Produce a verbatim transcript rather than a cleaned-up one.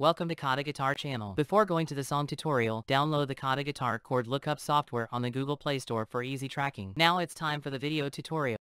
Welcome to KhaTo Guitar Channel. Before going to the song tutorial, download the KhaTo Guitar Chord Lookup software on the Google Play Store for easy tracking. Now it's time for the video tutorial.